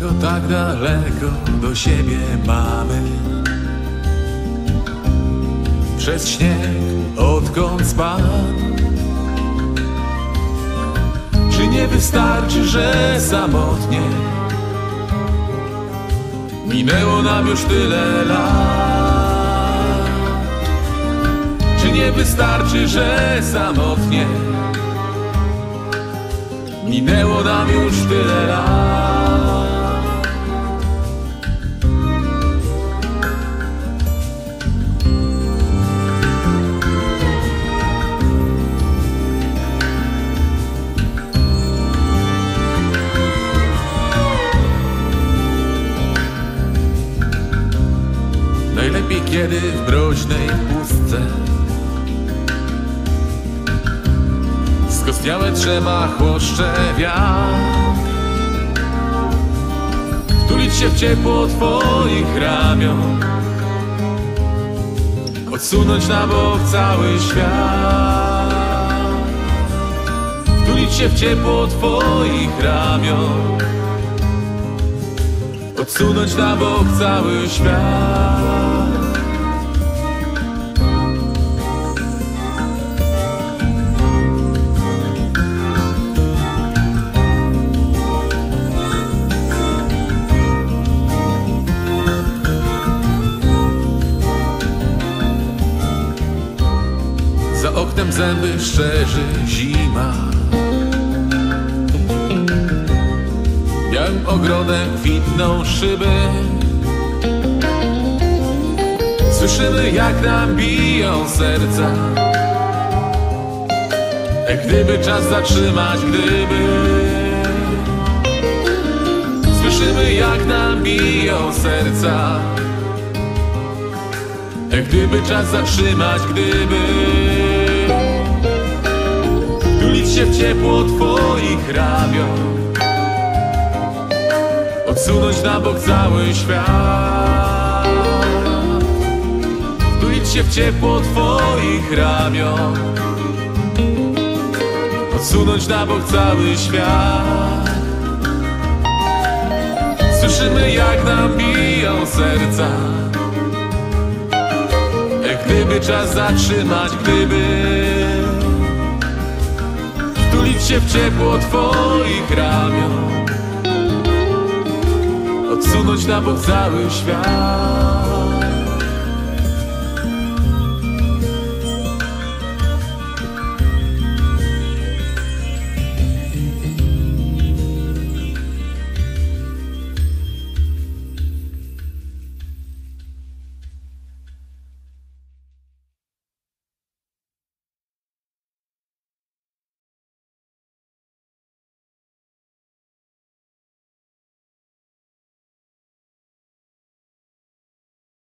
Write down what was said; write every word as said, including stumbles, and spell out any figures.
Dlaczego tak daleko do siebie mamy? Przez śnieg, odkąd spadł? Czy nie wystarczy, że samotnie? Minęło nam już tyle lat. Czy nie wystarczy, że samotnie? Minęło nam już tyle lat. Najlepiej kiedy w mroźnej pustce skostniałe drzema chłoszcze wiatr, wtulić się w ciepło twoich ramion, odsunąć na bok cały świat. Wtulić się w ciepło twoich ramion, odsunąć na bok cały świat. Za oknem zęby szczerzy zima, białym ogrodem kwitną szyby. Słyszymy, jak nam biją serca, jak gdyby czas zatrzymać, gdyby. Słyszymy, jak nam biją serca, jak gdyby czas zatrzymać, gdyby. Wtulić się w ciepło twoich ramion, odsunąć na bok cały świat. Wtulić się w ciepło twoich ramion, odsunąć na bok cały świat. Słyszymy, jak nam biją serca, jak gdyby czas zatrzymać, gdyby. Wtulić się w ciepło twoich ramion, odsunąć na bok cały świat.